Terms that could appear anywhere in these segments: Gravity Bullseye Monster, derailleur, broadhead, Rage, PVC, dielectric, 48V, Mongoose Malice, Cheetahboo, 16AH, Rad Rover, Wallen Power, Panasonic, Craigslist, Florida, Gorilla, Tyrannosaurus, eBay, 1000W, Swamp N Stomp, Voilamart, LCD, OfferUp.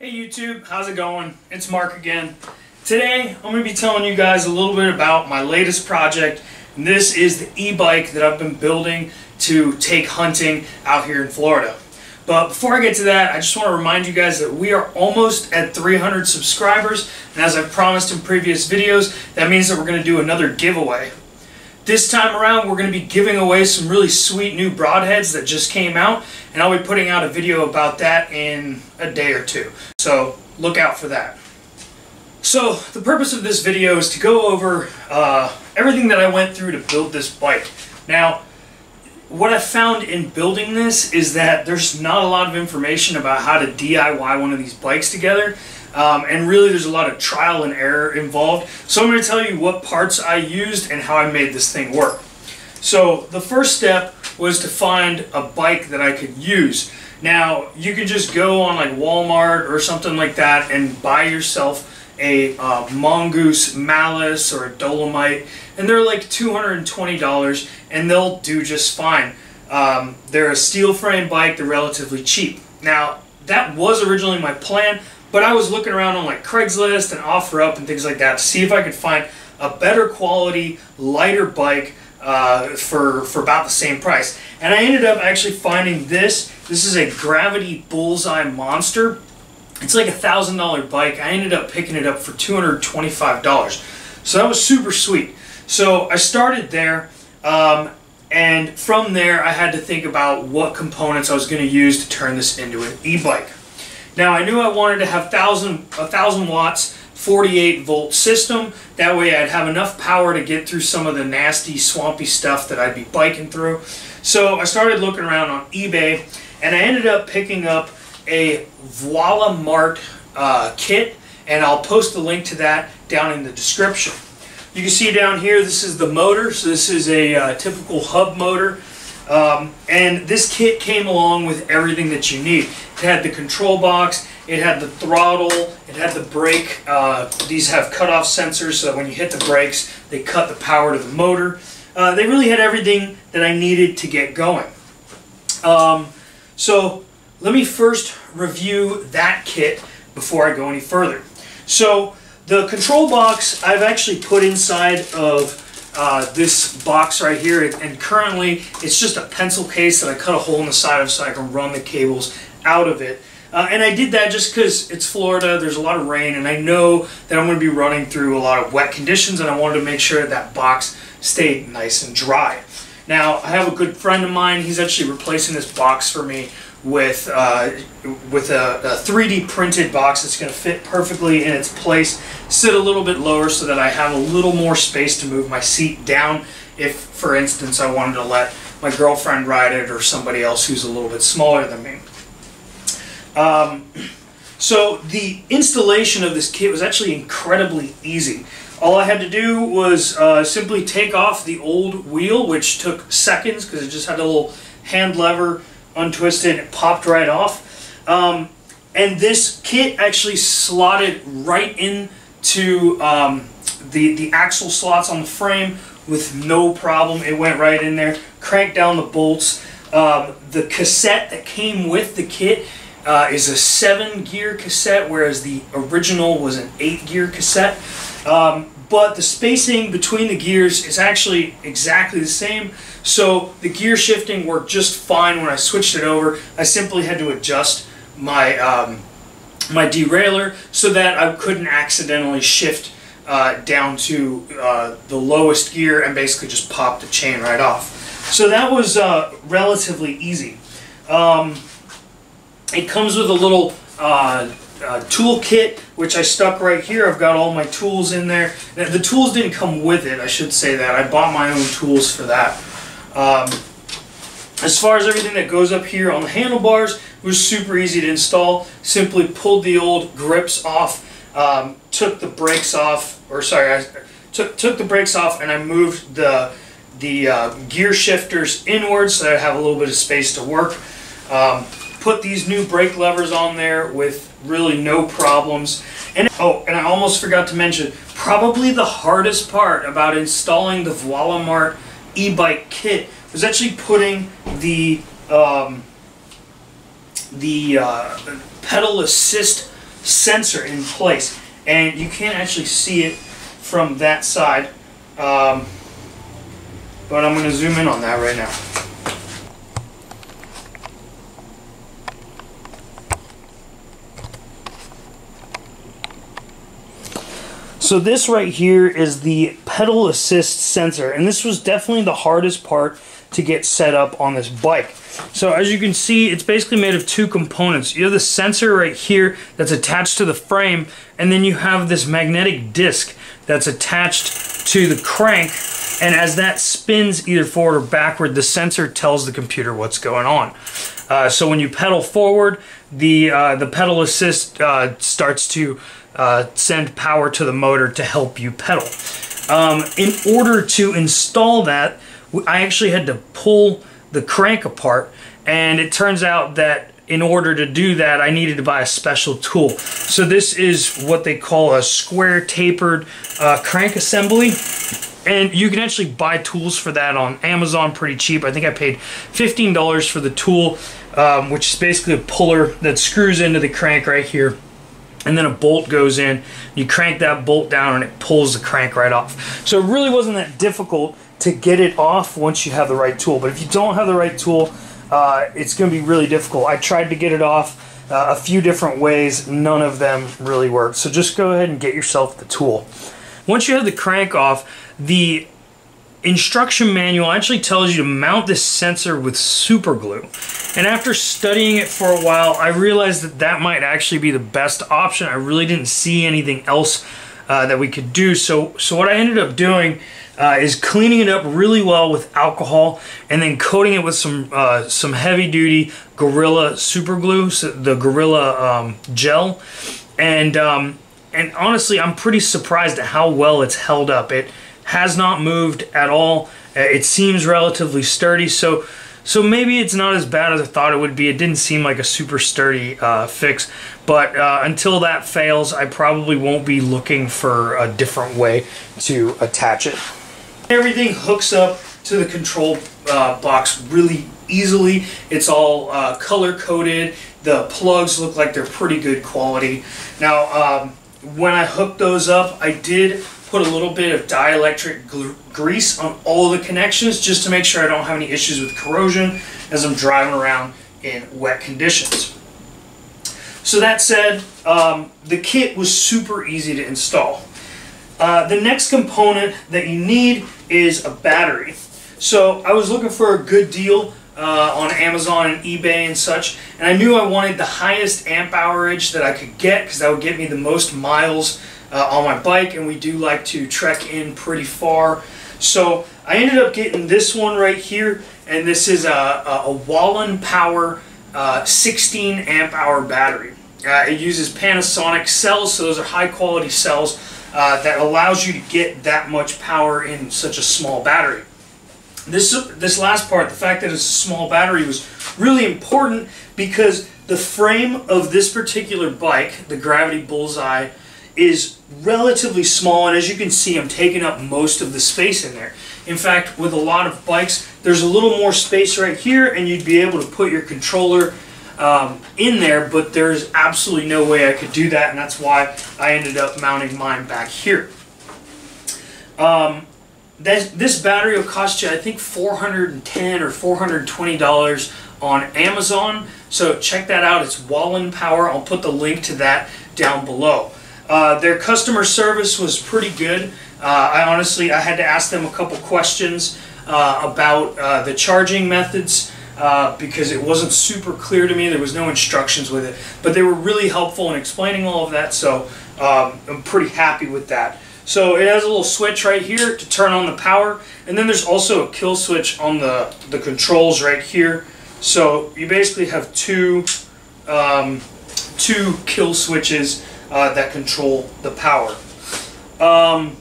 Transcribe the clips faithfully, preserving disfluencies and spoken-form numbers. Hey YouTube, how's it going? It's Mark again. Today I'm going to be telling you guys a little bit about my latest project, and this is the e-bike that I've been building to take hunting out here in Florida. But before I get to that, I just want to remind you guys that we are almost at three hundred subscribers, and as I promised in previous videos, that means that we're going to do another giveaway. This time around, we're going to be giving away some really sweet new broadheads that just came out, and I'll be putting out a video about that in a day or two. So look out for that. So the purpose of this video is to go over uh, everything that I went through to build this bike. Now, what I found in building this is that there's not a lot of information about how to D I Y one of these bikes together. Um, and really there's a lot of trial and error involved. So I'm going to tell you what parts I used and how I made this thing work. So the first step was to find a bike that I could use. Now you can just go on like Walmart or something like that and buy yourself a uh, Mongoose Malice or a Dolomite, and they're like two hundred twenty dollars and they'll do just fine. Um, they're a steel frame bike, they're relatively cheap. Now that was originally my plan, but I was looking around on like Craigslist and OfferUp and things like that to see if I could find a better quality, lighter bike uh, for, for about the same price. And I ended up actually finding this. This is a Gravity Bullseye Monster. It's like a one thousand dollar bike. I ended up picking it up for two hundred twenty-five dollars. So that was super sweet. So I started there. Um, and from there, I had to think about what components I was going to use to turn this into an e-bike. Now I knew I wanted to have one thousand watts, forty-eight volt system. That way I'd have enough power to get through some of the nasty swampy stuff that I'd be biking through. So I started looking around on eBay, and I ended up picking up a Voilamart uh, kit, and I'll post the link to that down in the description. You can see down here, this is the motor. So this is a uh, typical hub motor. Um, and this kit came along with everything that you need. It had the control box, it had the throttle, it had the brake. Uh, these have cutoff sensors so that when you hit the brakes, they cut the power to the motor. Uh, they really had everything that I needed to get going. Um, so let me first review that kit before I go any further. So the control box I've actually put inside of Uh, this box right here, and currently it's just a pencil case that I cut a hole in the side of so I can run the cables out of it. Uh, and I did that just because it's Florida, there's a lot of rain, and I know that I'm going to be running through a lot of wet conditions, and I wanted to make sure that that box stayed nice and dry. Now, I have a good friend of mine, he's actually replacing this box for me with, uh, with a, a three D printed box that's going to fit perfectly in its place, sit a little bit lower so that I have a little more space to move my seat down if, for instance, I wanted to let my girlfriend ride it or somebody else who's a little bit smaller than me. Um, so the installation of this kit was actually incredibly easy. All I had to do was uh, simply take off the old wheel, which took seconds because it just had a little hand lever, untwisted, it popped right off. Um, and this kit actually slotted right into um, the, the axle slots on the frame with no problem. It went right in there, cranked down the bolts. Um, the cassette that came with the kit uh, is a seven gear cassette, whereas the original was an eight gear cassette. Um, but the spacing between the gears is actually exactly the same, so the gear shifting worked just fine when I switched it over. I simply had to adjust my, um, my derailleur so that I couldn't accidentally shift uh, down to uh, the lowest gear and basically just pop the chain right off. So that was uh, relatively easy. Um, it comes with a little uh, Uh, tool kit, which I stuck right here. I've got all my tools in there. Now, the tools didn't come with it, I should say that. I bought my own tools for that. Um, as far as everything that goes up here on the handlebars, it was super easy to install. Simply pulled the old grips off, um, took the brakes off, or sorry, I took, took the brakes off, and I moved the, the uh, gear shifters inwards so that I have a little bit of space to work. Um, put these new brake levers on there with really no problems. And oh, and I almost forgot to mention, probably the hardest part about installing the Voilamart e-bike kit was actually putting the um, the uh, pedal assist sensor in place, and you can't actually see it from that side, um, but I'm going to zoom in on that right now. So this right here is the pedal assist sensor, and this was definitely the hardest part to get set up on this bike. So as you can see, it's basically made of two components. You have the sensor right here that's attached to the frame, and then you have this magnetic disc that's attached to the crank, and as that spins either forward or backward, the sensor tells the computer what's going on. Uh, so when you pedal forward, the, uh, the pedal assist uh, starts to Uh, send power to the motor to help you pedal. Um, in order to install that, I actually had to pull the crank apart, and it turns out that in order to do that, I needed to buy a special tool. So this is what they call a square tapered uh, crank assembly, and you can actually buy tools for that on Amazon pretty cheap. I think I paid fifteen dollars for the tool, um, which is basically a puller that screws into the crank right here. And then a bolt goes in, you crank that bolt down and it pulls the crank right off. So it really wasn't that difficult to get it off once you have the right tool. But if you don't have the right tool, uh, it's going to be really difficult. I tried to get it off uh, a few different ways. None of them really worked. So just go ahead and get yourself the tool. Once you have the crank off, the instruction manual actually tells you to mount this sensor with super glue. And after studying it for a while, I realized that that might actually be the best option. I really didn't see anything else uh, that we could do. So, so what I ended up doing uh, is cleaning it up really well with alcohol and then coating it with some uh, some heavy-duty Gorilla super glue, so the Gorilla um, gel. And um, and honestly, I'm pretty surprised at how well it's held up. It has not moved at all. It seems relatively sturdy. So. So maybe it's not as bad as I thought it would be. It didn't seem like a super sturdy uh, fix, but uh, until that fails, I probably won't be looking for a different way to attach it. Everything hooks up to the control uh, box really easily. It's all uh, color-coded. The plugs look like they're pretty good quality. Now, um, when I hooked those up, I did put a little bit of dielectric grease on all the connections just to make sure I don't have any issues with corrosion as I'm driving around in wet conditions. So that said, um, the kit was super easy to install. Uh, the next component that you need is a battery. So I was looking for a good deal uh, on Amazon and eBay and such, and I knew I wanted the highest amp hourage that I could get because that would get me the most miles Uh, on my bike, and we do like to trek in pretty far. So I ended up getting this one right here, and this is a, a, a Wallen Power uh, sixteen amp hour battery. Uh, it uses Panasonic cells, so those are high quality cells uh, that allows you to get that much power in such a small battery. This, this last part, the fact that it's a small battery, was really important because the frame of this particular bike, the Gravity Bullseye, is relatively small, and as you can see, I'm taking up most of the space in there. In fact, with a lot of bikes, there's a little more space right here, and you'd be able to put your controller um, in there, but there's absolutely no way I could do that, and that's why I ended up mounting mine back here. Um, this, this battery will cost you, I think, four hundred ten dollars or four hundred twenty dollars on Amazon, so check that out. It's Wallen Power. I'll put the link to that down below. Uh, their customer service was pretty good. Uh, I honestly, I had to ask them a couple questions uh, about uh, the charging methods uh, because it wasn't super clear to me. There was no instructions with it, but they were really helpful in explaining all of that, so um, I'm pretty happy with that. So it has a little switch right here to turn on the power, and then there's also a kill switch on the, the controls right here. So you basically have two, um, two kill switches Uh, that control the power. Um,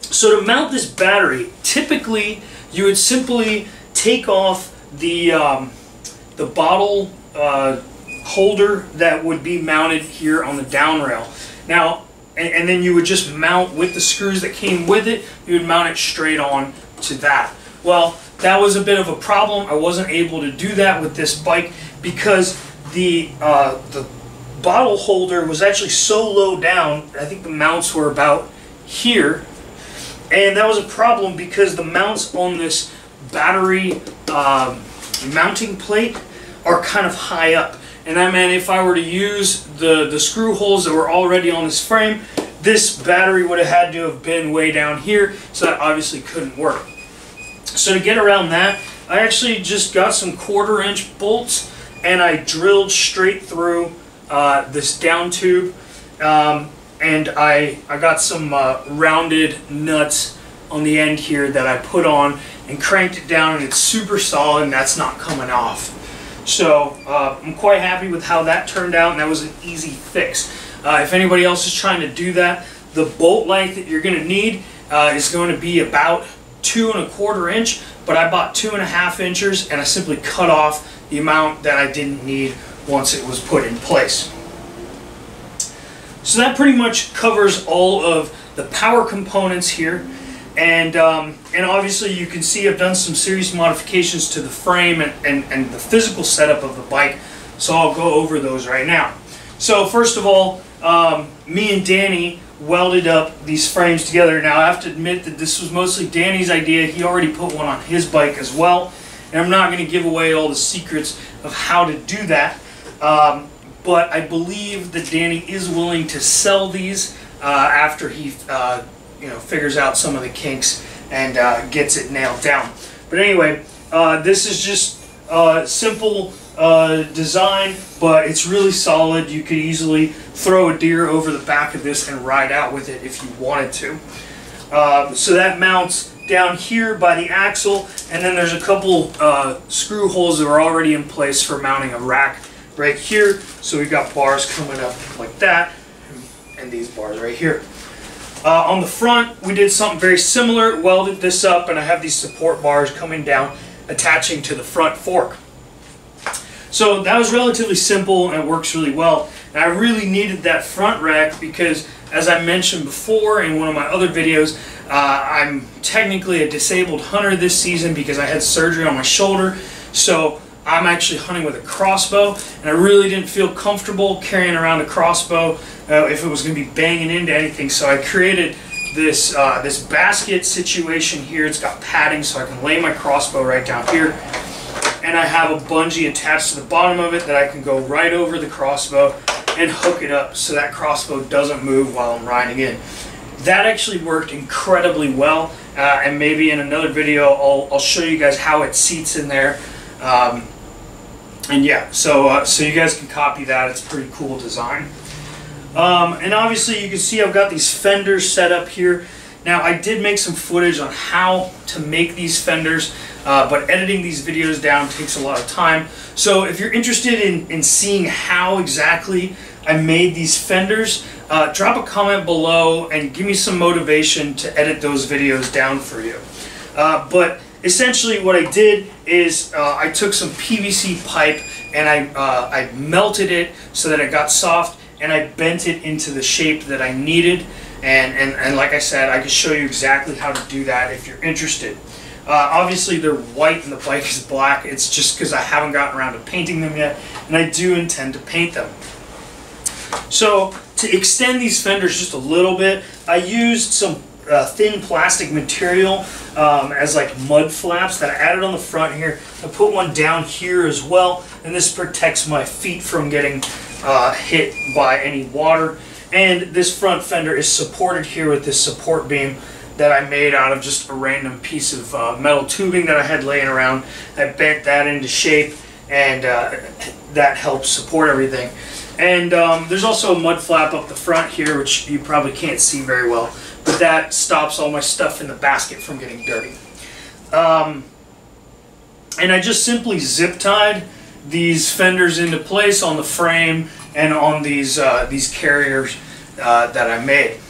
so to mount this battery, typically you would simply take off the um, the bottle uh, holder that would be mounted here on the down rail. Now, and, and then you would just mount with the screws that came with it. You would mount it straight on to that. Well, that was a bit of a problem. I wasn't able to do that with this bike because the uh, the bottle holder was actually so low down, I think the mounts were about here, and that was a problem because the mounts on this battery um, mounting plate are kind of high up. And I mean, if I were to use the, the screw holes that were already on this frame, this battery would have had to have been way down here, so that obviously couldn't work. So to get around that, I actually just got some quarter inch bolts and I drilled straight through uh, this down tube, um, and I, I got some uh, rounded nuts on the end here that I put on and cranked it down, and it's super solid and that's not coming off. So uh, I'm quite happy with how that turned out, and that was an easy fix. Uh, if anybody else is trying to do that, the bolt length that you're going to need uh, is going to be about two and a quarter inch, but I bought two and a half inchers and I simply cut off the amount that I didn't need once it was put in place. So that pretty much covers all of the power components here. And, um, and obviously you can see I've done some serious modifications to the frame and, and, and the physical setup of the bike, so I'll go over those right now. So first of all, um, me and Danny welded up these frames together. Now I have to admit that this was mostly Danny's idea. He already put one on his bike as well, and I'm not going to give away all the secrets of how to do that, um, but I believe that Danny is willing to sell these uh, after he uh, you know, figures out some of the kinks and uh, gets it nailed down. But anyway, uh, this is just uh, simple uh, design, but it's really solid. You could easily throw a deer over the back of this and ride out with it if you wanted to. Uh, so that mounts down here by the axle, and then there's a couple uh, screw holes that are already in place for mounting a rack right here. So we've got bars coming up like that, and these bars right here. Uh, on the front, we did something very similar, welded this up, and I have these support bars coming down, attaching to the front fork. So that was relatively simple and it works really well. And I really needed that front rack because, as I mentioned before in one of my other videos, uh, I'm technically a disabled hunter this season because I had surgery on my shoulder. So I'm actually hunting with a crossbow, and I really didn't feel comfortable carrying around a crossbow uh, if it was going to be banging into anything. So I created this uh, this basket situation here. It's got padding so I can lay my crossbow right down here, and I have a bungee attached to the bottom of it that I can go right over the crossbow and hook it up so that crossbow doesn't move while I'm riding in. That actually worked incredibly well, uh, and maybe in another video I'll, I'll show you guys how it seats in there. Um, and yeah, so uh, so you guys can copy that. It's a pretty cool design. Um, and obviously you can see I've got these fenders set up here. Now I did make some footage on how to make these fenders, uh, but editing these videos down takes a lot of time. So if you're interested in, in seeing how exactly I made these fenders, uh, drop a comment below and give me some motivation to edit those videos down for you. Uh, but essentially what I did is uh, I took some P V C pipe and I, uh, I melted it so that it got soft, and I bent it into the shape that I needed. And, and, and like I said, I can show you exactly how to do that if you're interested. Uh, obviously they're white and the bike is black. It's just because I haven't gotten around to painting them yet, and I do intend to paint them. So to extend these fenders just a little bit, I used some Uh, thin plastic material um, as like mud flaps that I added on the front here. I put one down here as well, and this protects my feet from getting uh, hit by any water. And this front fender is supported here with this support beam that I made out of just a random piece of uh, metal tubing that I had laying around. I bent that into shape, and uh, that helps support everything. And um, there's also a mud flap up the front here, which you probably can't see very well, but that stops all my stuff in the basket from getting dirty. Um, and I just simply zip tied these fenders into place on the frame and on these, uh, these carriers uh, that I made.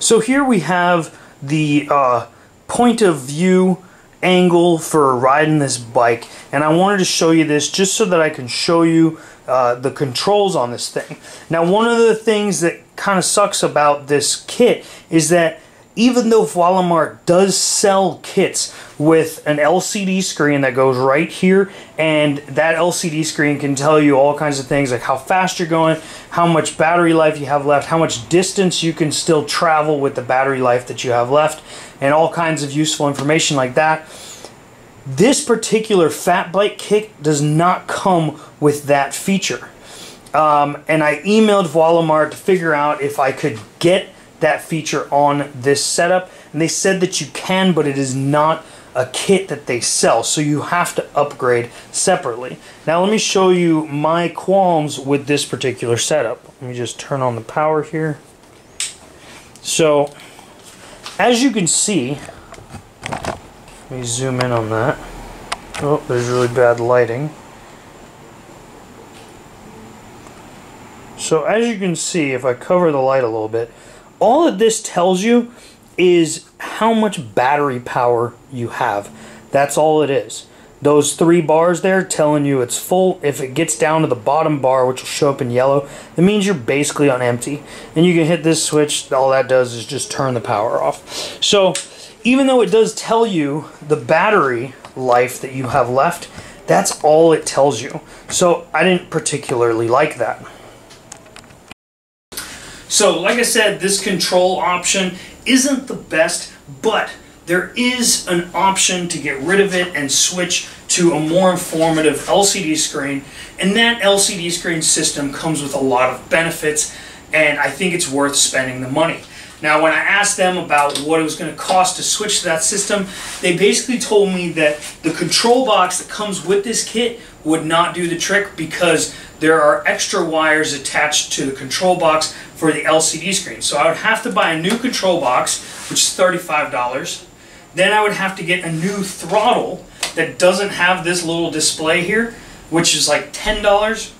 So here we have the uh, point of view angle for riding this bike, and I wanted to show you this just so that I can show you uh, the controls on this thing. Now, one of the things that kind of sucks about this kit is that even though Voilamart does sell kits with an L C D screen that goes right here, and that L C D screen can tell you all kinds of things like how fast you're going, how much battery life you have left, how much distance you can still travel with the battery life that you have left, and all kinds of useful information like that. This particular Fat Bike kit does not come with that feature. Um, and I emailed Voilamart to figure out if I could get that feature on this setup, and they said that you can, but it is not a kit that they sell, so you have to upgrade separately. Now let me show you my qualms with this particular setup. Let me just turn on the power here. So as you can see, let me zoom in on that. Oh, there's really bad lighting. So as you can see, if I cover the light a little bit, all that this tells you is how much battery power you have. That's all it is. Those three bars there telling you it's full. If it gets down to the bottom bar, which will show up in yellow, it means you're basically on empty. And you can hit this switch. All that does is just turn the power off. So even though it does tell you the battery life that you have left, that's all it tells you. So I didn't particularly like that. So, like I said, this control option isn't the best, but there is an option to get rid of it and switch to a more informative L C D screen, and that L C D screen system comes with a lot of benefits, and I think it's worth spending the money. Now, when I asked them about what it was going to cost to switch to that system, they basically told me that the control box that comes with this kit would not do the trick because there are extra wires attached to the control box for the L C D screen. So I would have to buy a new control box, which is thirty-five dollars. Then I would have to get a new throttle that doesn't have this little display here, which is like ten dollars.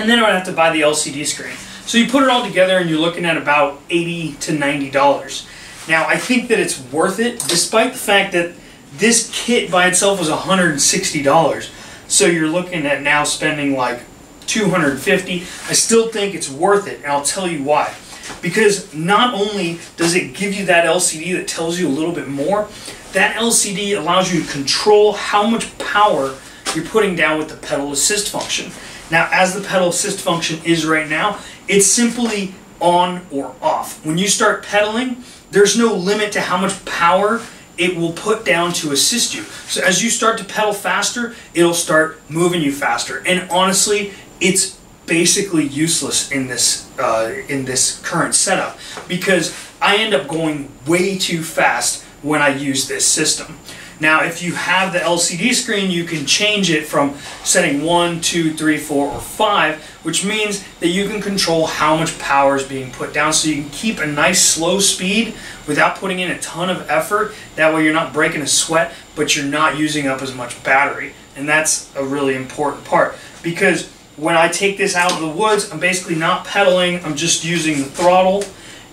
And then I would have to buy the L C D screen. So you put it all together and you're looking at about eighty to ninety dollars. Now I think that it's worth it, despite the fact that this kit by itself was one hundred sixty dollars. So you're looking at now spending like two hundred fifty dollars. I still think it's worth it, and I'll tell you why. Because not only does it give you that L C D that tells you a little bit more, that L C D allows you to control how much power you're putting down with the pedal assist function. Now, as the pedal assist function is right now, it's simply on or off. When you start pedaling, there's no limit to how much power it will put down to assist you. So as you start to pedal faster, it'll start moving you faster. And honestly, it's basically useless in this uh, in this current setup because I end up going way too fast when I use this system. Now, if you have the L C D screen, you can change it from setting one, two, three, four, or five, which means that you can control how much power is being put down so you can keep a nice slow speed without putting in a ton of effort. That way you're not breaking a sweat, but you're not using up as much battery. And that's a really important part because when I take this out of the woods, I'm basically not pedaling, I'm just using the throttle,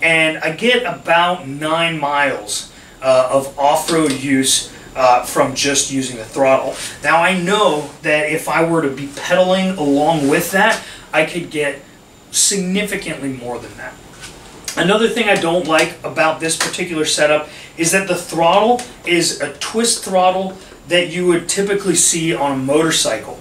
and I get about nine miles uh, of off-road use Uh, from just using the throttle. Now I know that if I were to be pedaling along with that, I could get significantly more than that. Another thing I don't like about this particular setup is that the throttle is a twist throttle that you would typically see on a motorcycle.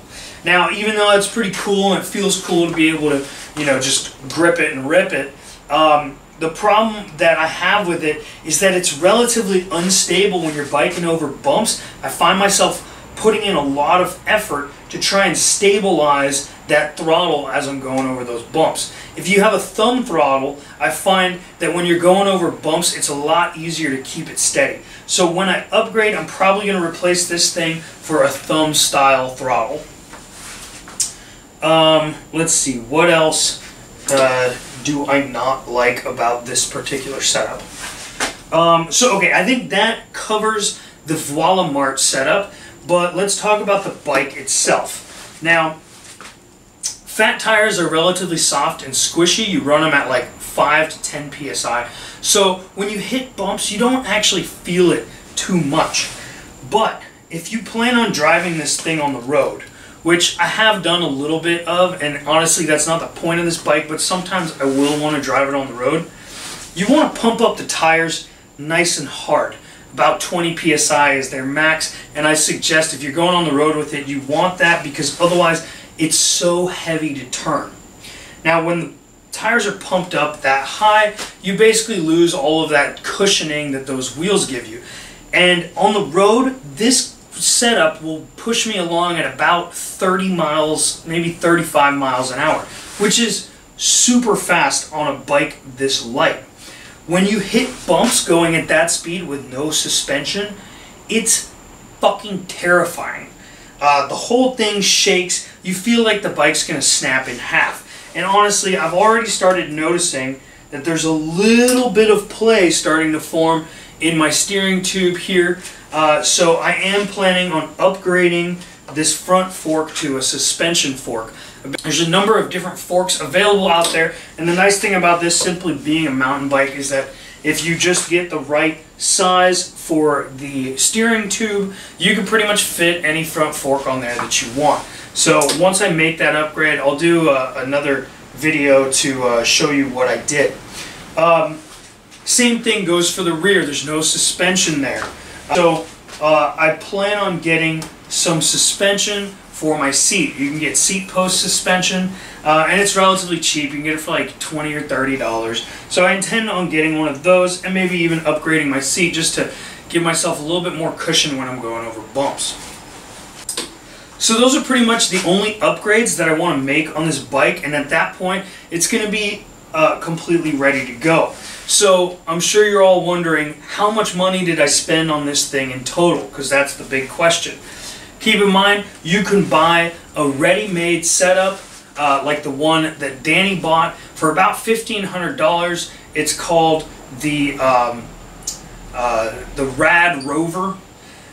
Now, even though it's pretty cool and it feels cool to be able to, you know, just grip it and rip it, um, the problem that I have with it is that it's relatively unstable when you're biking over bumps. I find myself putting in a lot of effort to try and stabilize that throttle as I'm going over those bumps. If you have a thumb throttle, I find that when you're going over bumps, it's a lot easier to keep it steady. So when I upgrade, I'm probably going to replace this thing for a thumb style throttle. Um, let's see, what else? Uh, do I not like about this particular setup? Um, so, okay, I think that covers the Voilamart setup, but let's talk about the bike itself. Now, fat tires are relatively soft and squishy. You run them at like five to ten P S I. So when you hit bumps, you don't actually feel it too much. But if you plan on driving this thing on the road, which I have done a little bit of, and honestly that's not the point of this bike, but sometimes I will want to drive it on the road. You want to pump up the tires nice and hard. About twenty P S I is their max, and I suggest if you're going on the road with it, you want that because otherwise it's so heavy to turn. Now when the tires are pumped up that high, you basically lose all of that cushioning that those wheels give you. And on the road, this setup will push me along at about thirty miles, maybe thirty-five miles an hour, which is super fast on a bike this light. When you hit bumps going at that speed with no suspension, it's fucking terrifying. Uh, the whole thing shakes. You feel like the bike's gonna snap in half. And honestly, I've already started noticing that there's a little bit of play starting to form in my steering tube here. Uh, so I am planning on upgrading this front fork to a suspension fork. There's a number of different forks available out there, and the nice thing about this simply being a mountain bike is that if you just get the right size for the steering tube, you can pretty much fit any front fork on there that you want. So once I make that upgrade, I'll do uh, another video to uh, show you what I did. Um, same thing goes for the rear. There's no suspension there. So uh, I plan on getting some suspension for my seat. You can get seat post suspension, uh, and it's relatively cheap. You can get it for like twenty or thirty dollars. So I intend on getting one of those and maybe even upgrading my seat just to give myself a little bit more cushion when I'm going over bumps. So those are pretty much the only upgrades that I want to make on this bike, and at that point it's going to be uh, completely ready to go. So I'm sure you're all wondering, how much money did I spend on this thing in total? Because that's the big question. Keep in mind, you can buy a ready-made setup uh, like the one that Danny bought for about fifteen hundred dollars. It's called the um, uh, the Rad Rover,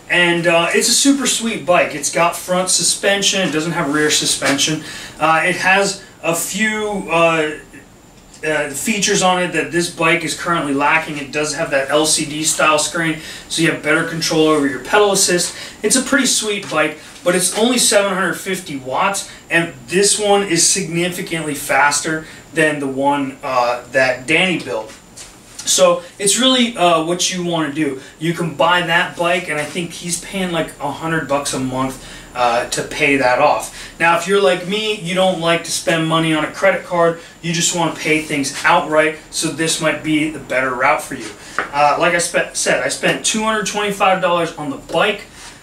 and uh, it's a super sweet bike. It's got front suspension. It doesn't have rear suspension. Uh, it has a few uh, uh, features on it that this bike is currently lacking. It does have that L C D style screen, so you have better control over your pedal assist. It's a pretty sweet bike, but it's only seven hundred fifty watts, and this one is significantly faster than the one uh, that Danny built. So it's really uh, what you want to do. You can buy that bike, and I think he's paying like a hundred bucks a month uh, to pay that off. Now, if you're like me, you don't like to spend money on a credit card. You just want to pay things outright. So this might be the better route for you. Uh, like I said, I spent two hundred twenty-five dollars on the bike.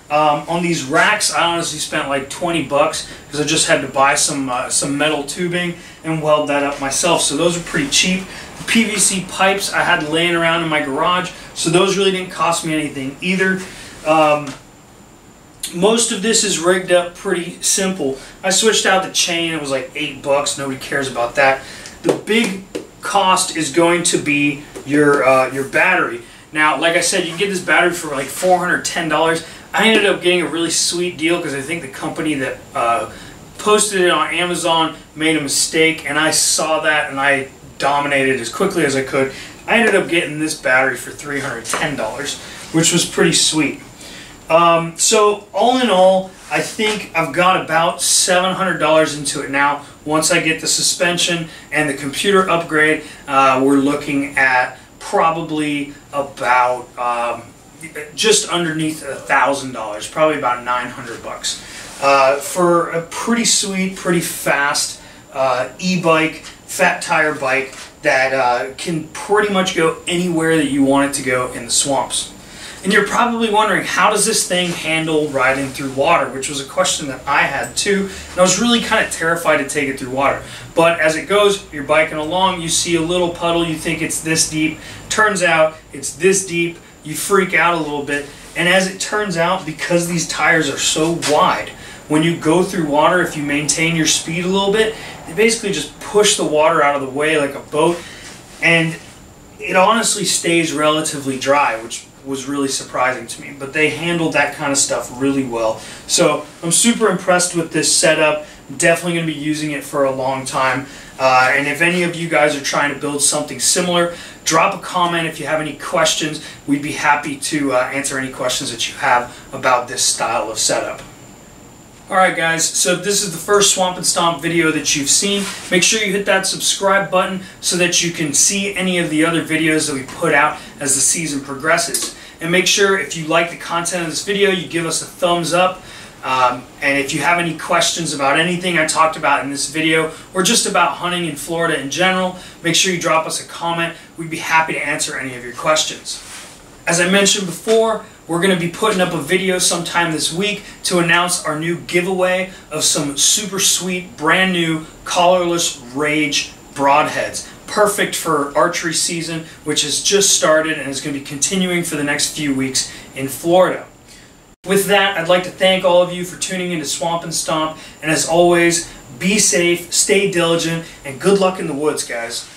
Um, on these racks, I honestly spent like twenty bucks because I just had to buy some uh, some metal tubing and weld that up myself. So those are pretty cheap. The P V C pipes I had laying around in my garage, so those really didn't cost me anything either. Um, most of this is rigged up pretty simple. I switched out the chain. It was like eight bucks. Nobody cares about that. The big cost is going to be your uh, your battery. Now, like I said, you can get this battery for like four hundred ten dollars. I ended up getting a really sweet deal because I think the company that uh, posted it on Amazon made a mistake, and I saw that and I dominated as quickly as I could. I ended up getting this battery for three hundred ten dollars, which was pretty sweet. Um, so all in all, I think I've got about seven hundred dollars into it now. Once I get the suspension and the computer upgrade, uh, we're looking at probably about... Um, just underneath a thousand dollars, probably about nine hundred bucks, uh, for a pretty sweet, pretty fast uh, e-bike, fat tire bike that uh, can pretty much go anywhere that you want it to go in the swamps. And you're probably wondering, how does this thing handle riding through water, which was a question that I had too, and I was really kind of terrified to take it through water. But as it goes, you're biking along, you see a little puddle, you think it's this deep, turns out it's this deep. You freak out a little bit, and as it turns out, because these tires are so wide, when you go through water, if you maintain your speed a little bit, they basically just push the water out of the way like a boat, and it honestly stays relatively dry, which was really surprising to me. But they handled that kind of stuff really well, so I'm super impressed with this setup. I'm definitely going to be using it for a long time. Uh, and if any of you guys are trying to build something similar, drop a comment if you have any questions. We'd be happy to uh, answer any questions that you have about this style of setup. Alright guys, so if this is the first Swamp and Stomp video that you've seen, make sure you hit that subscribe button so that you can see any of the other videos that we put out as the season progresses. And make sure if you like the content of this video, you give us a thumbs up. Um, and if you have any questions about anything I talked about in this video, or just about hunting in Florida in general, make sure you drop us a comment. We'd be happy to answer any of your questions. As I mentioned before, we're going to be putting up a video sometime this week to announce our new giveaway of some super sweet, brand new, collarless Rage broadheads. Perfect for archery season, which has just started and is going to be continuing for the next few weeks in Florida. With that, I'd like to thank all of you for tuning into Swamp and Stomp. And as always, be safe, stay diligent, and good luck in the woods, guys.